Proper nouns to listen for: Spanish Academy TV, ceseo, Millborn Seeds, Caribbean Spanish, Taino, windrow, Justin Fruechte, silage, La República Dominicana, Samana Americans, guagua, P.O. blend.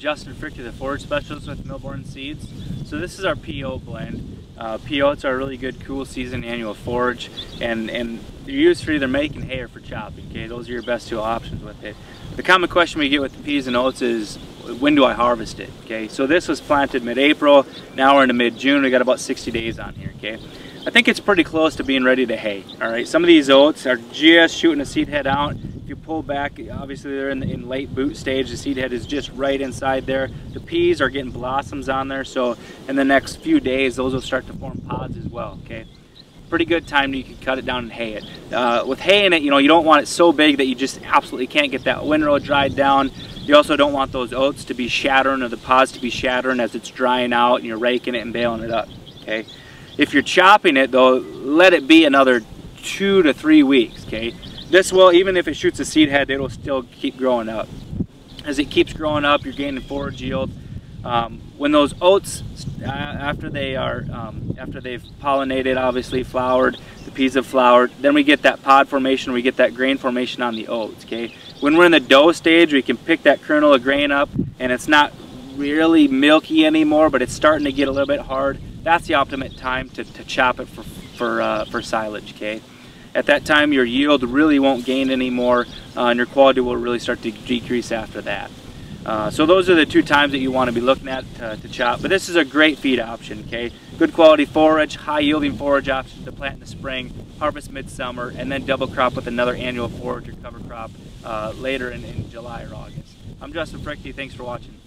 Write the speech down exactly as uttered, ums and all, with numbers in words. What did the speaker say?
Justin Fruechte, the forward specialist with Millborn Seeds. So this is our P O blend. Uh, P O, it's our really good cool season annual forage, and, and they're used for either making hay or for chopping. Okay, those are your best two options with it. The common question we get with the peas and oats is, when do I harvest it? Okay, so this was planted mid-April, now we're into mid-June, we got about sixty days on here. Okay, I think it's pretty close to being ready to hay. All right, some of these oats are just shooting a seed head out. If you pull back, obviously they're in, the, in late boot stage, the seed head is just right inside there. The peas are getting blossoms on there, so in the next few days those will start to form pods as well. Okay, pretty good time you can cut it down and hay it. Uh, with hay in it, you know, you don't want it so big that you just absolutely can't get that windrow dried down. You also don't want those oats to be shattering or the pods to be shattering as it's drying out and you're raking it and baling it up. Okay, if you're chopping it though, let it be another two to three weeks. Okay, this will, even if it shoots a seed head, it'll still keep growing up. As it keeps growing up, you're gaining forage yield. Um, when those oats, uh, after they are, um, after they've pollinated, obviously flowered, the peas have flowered, then we get that pod formation, we get that grain formation on the oats. Okay, when we're in the dough stage, we can pick that kernel of grain up, and it's not really milky anymore, but it's starting to get a little bit hard. That's the optimum time to, to chop it for for uh, for silage. Okay, at that time, your yield really won't gain anymore, uh, and your quality will really start to decrease after that. Uh, so those are the two times that you want to be looking at to, to chop. But this is a great feed option, okay? Good quality forage, high yielding forage option to plant in the spring, harvest midsummer, and then double crop with another annual forage or cover crop uh, later in, in July or August. I'm Justin Fruechte, thanks for watching.